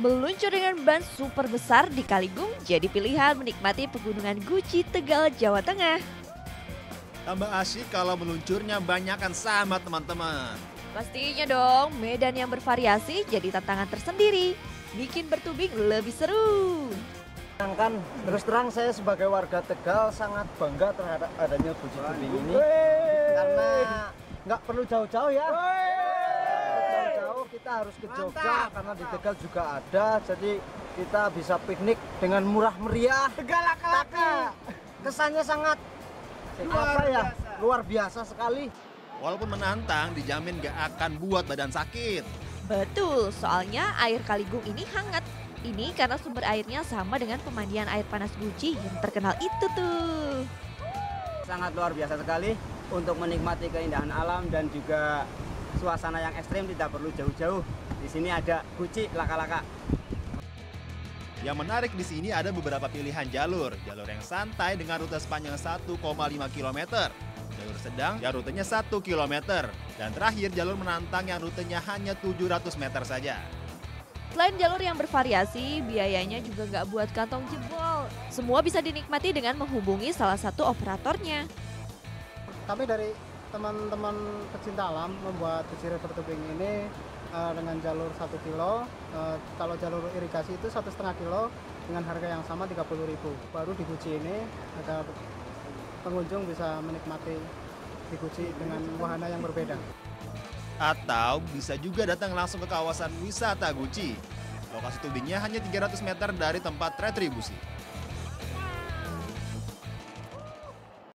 Meluncur dengan ban super besar di Kaligung jadi pilihan menikmati pegunungan Guci Tegal, Jawa Tengah. Tambah asyik kalau meluncurnya banyakan sama teman-teman. Pastinya dong, medan yang bervariasi jadi tantangan tersendiri. Bikin bertubing lebih seru. Terus terang saya sebagai warga Tegal sangat bangga terhadap adanya Guci Tubing ini. Karena nggak perlu jauh-jauh ya. Jauh-jauh kita harus ke Jogja. Mantap. Karena di Tegal juga ada. Jadi kita bisa piknik dengan murah meriah. Tegal-tegal. Kesannya sangat luar biasa sekali. Walaupun menantang, dijamin nggak akan buat badan sakit. Betul, soalnya air Kaligung ini hangat. Ini karena sumber airnya sama dengan pemandian air panas Guci yang terkenal itu tuh. Sangat luar biasa sekali untuk menikmati keindahan alam dan juga suasana yang ekstrim tidak perlu jauh-jauh. Di sini ada Guci laka-laka. Yang menarik di sini ada beberapa pilihan jalur. Jalur yang santai dengan rute sepanjang 1,5 km. Jalur sedang yang rutenya 1 km. Dan terakhir jalur menantang yang rutenya hanya 700 meter saja. Selain jalur yang bervariasi, biayanya juga nggak buat kantong jebol. Semua bisa dinikmati dengan menghubungi salah satu operatornya. Kami dari teman-teman pecinta alam membuat Guci River Tubing ini dengan jalur 1 kilo. Kalau jalur irigasi itu 1,5 kilo dengan harga yang sama 30.000. Baru di Guci ini ada pengunjung bisa menikmati di Guci dengan wahana yang berbeda. Atau bisa juga datang langsung ke kawasan wisata Guci. Lokasi tubingnya hanya 300 meter dari tempat retribusi.